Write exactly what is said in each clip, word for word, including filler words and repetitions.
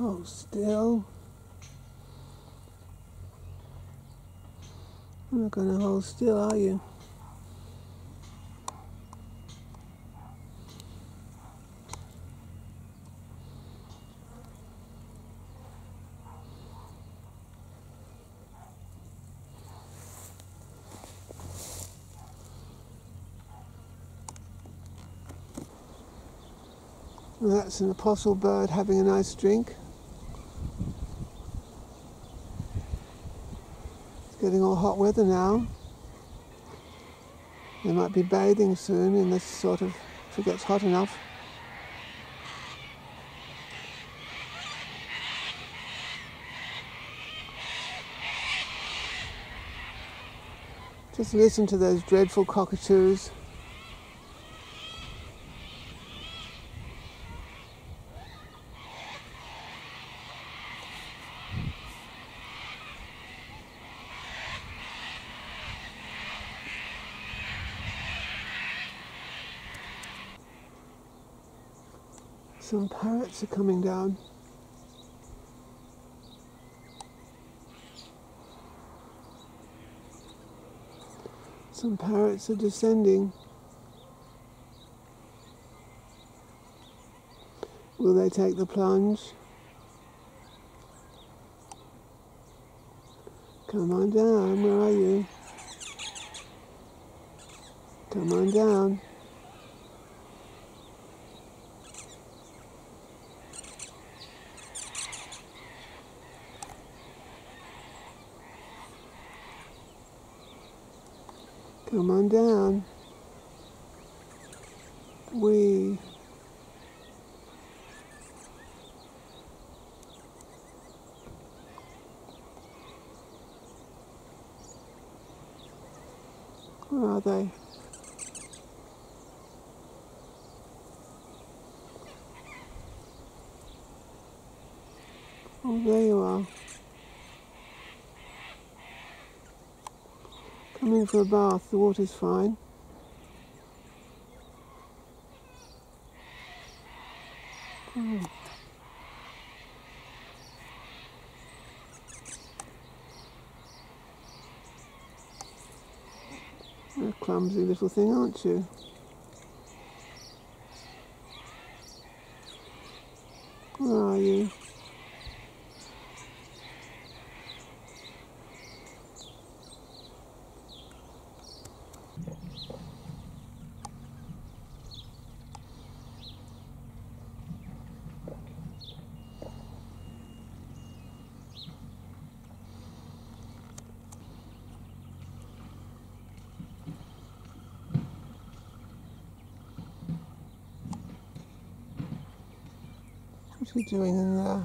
Oh, still. You're not gonna hold still, are you? And that's an Apostlebird having a nice drink. It's getting all hot weather now. They might be bathing soon in this sort of, if it gets hot enough. Just listen to those dreadful cockatoos. Some parrots are coming down. Some parrots are descending. Will they take the plunge? Come on down, where are you? Come on down. Come on down. Wee. Where are they? Oh, there you are. I'm in for a bath, the water's fine. Oh. You're a clumsy little thing, aren't you? Where are you? What are you doing in there?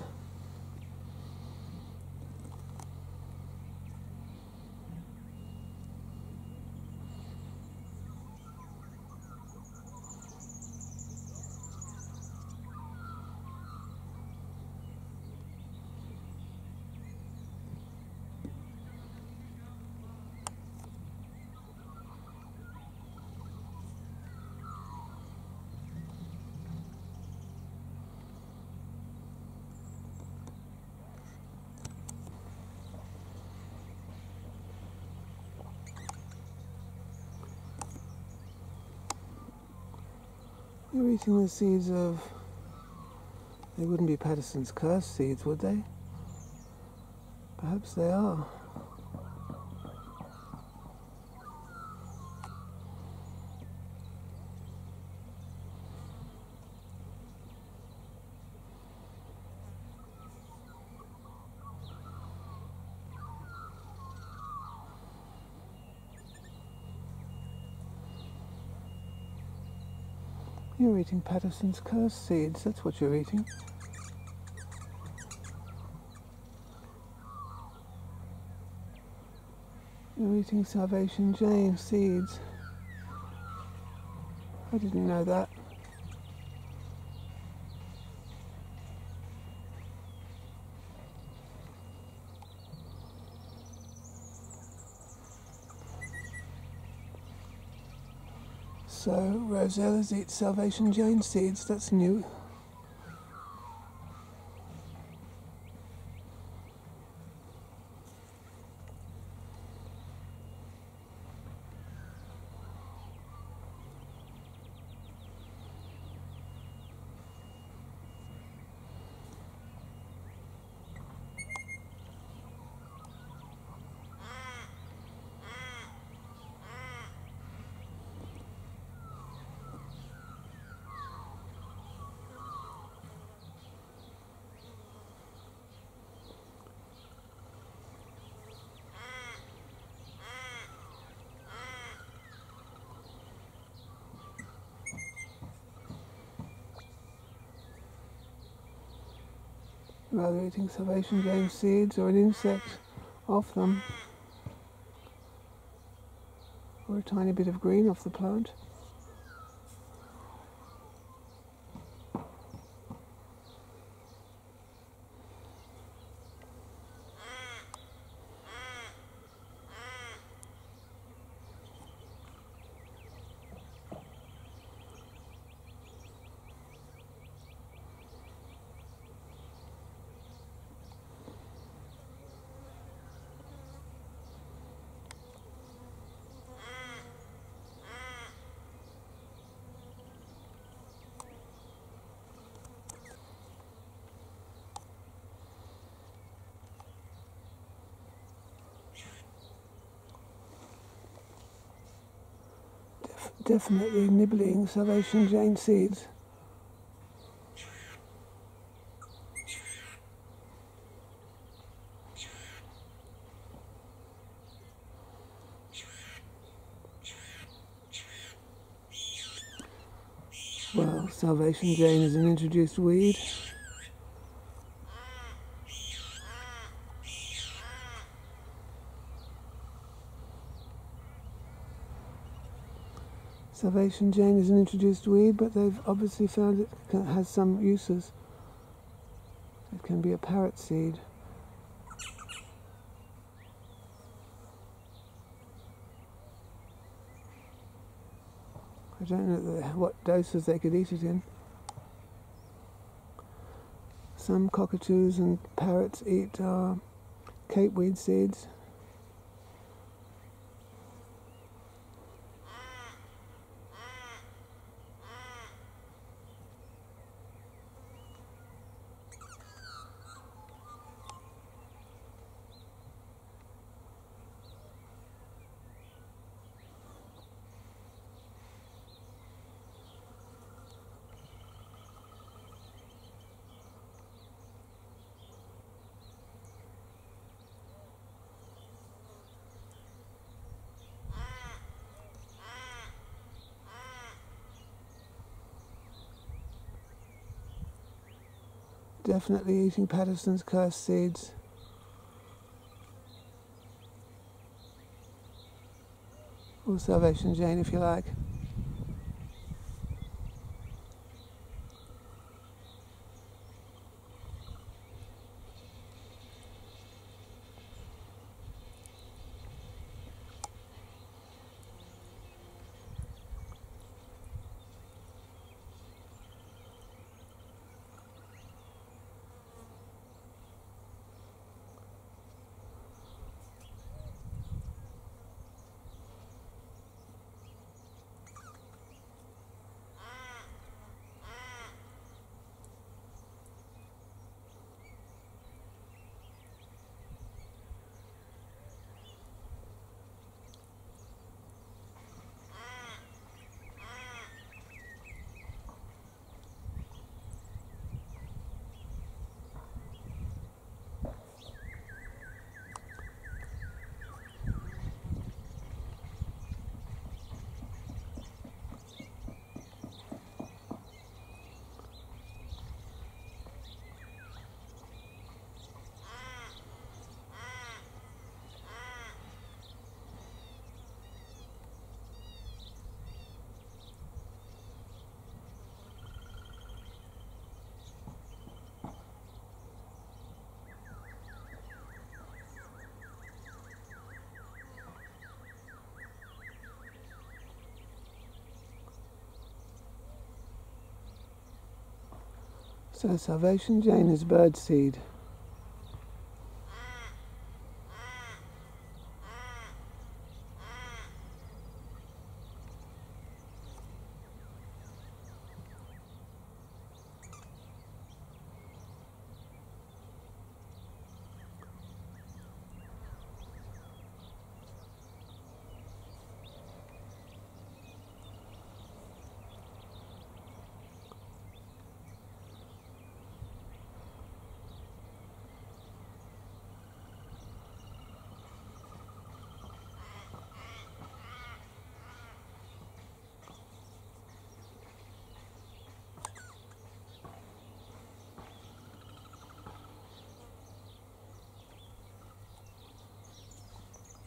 You're eating the seeds of... They wouldn't be Paterson's Curse seeds, would they? Perhaps they are. You're eating Paterson's Curse seeds, that's what you're eating. You're eating Salvation Jane seeds. I didn't know that. So Rosella's eats Salvation Jane seeds, that's new. rather eating Salvation Jane seeds or an insect off them, or a tiny bit of green off the plant. Definitely nibbling Salvation Jane seeds. Well, Salvation Jane is an introduced weed. Salvation Jane is an introduced weed, but they've obviously found it has some uses. It can be a parrot seed. I don't know what doses they could eat it in. Some cockatoos and parrots eat uh, capeweed seeds. Definitely eating Paterson's Curse seeds. Or Salvation Jane if you like. So Salvation Jane is bird seed.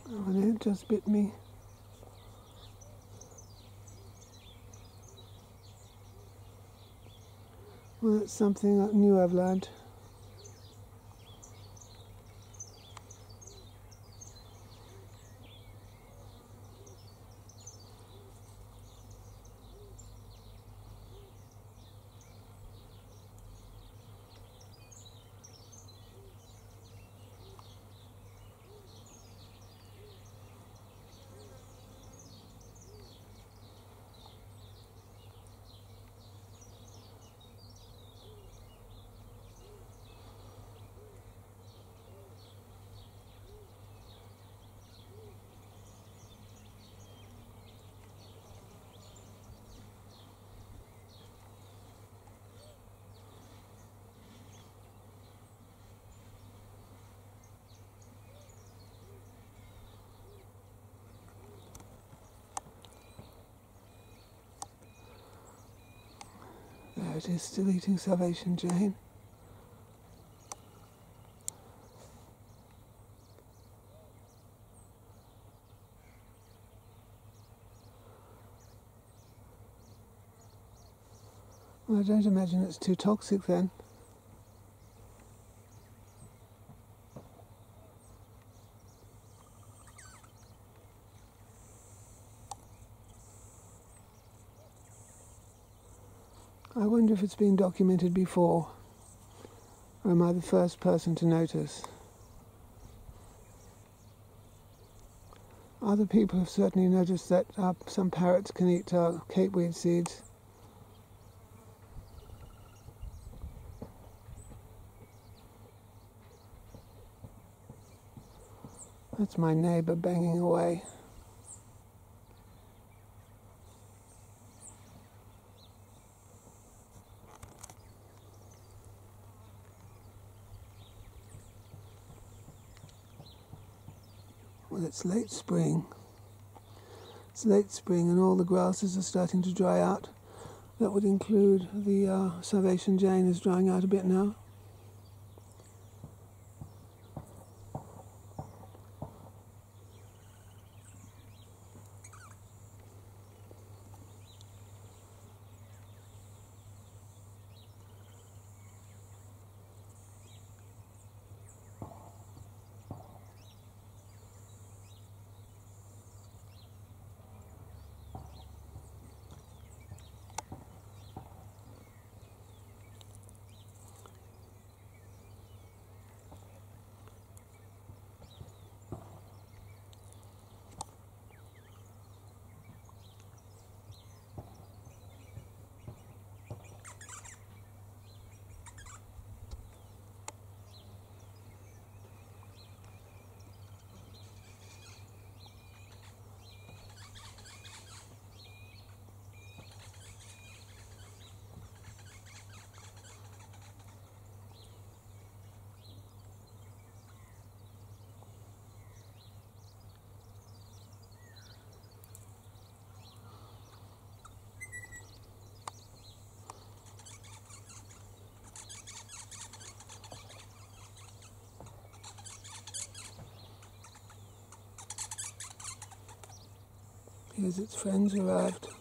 Oh, and it just bit me. Well, it's something new I've learned. It is still eating Salvation Jane. Well, I don't imagine it's too toxic then. I wonder if it's been documented before, or am I the first person to notice? Other people have certainly noticed that uh, some parrots can eat uh, capeweed seeds. That's my neighbour banging away. Well, it's late spring. It's late spring and all the grasses are starting to dry out. That would include the uh, Salvation Jane is drying out a bit now. Here's its friends arrived.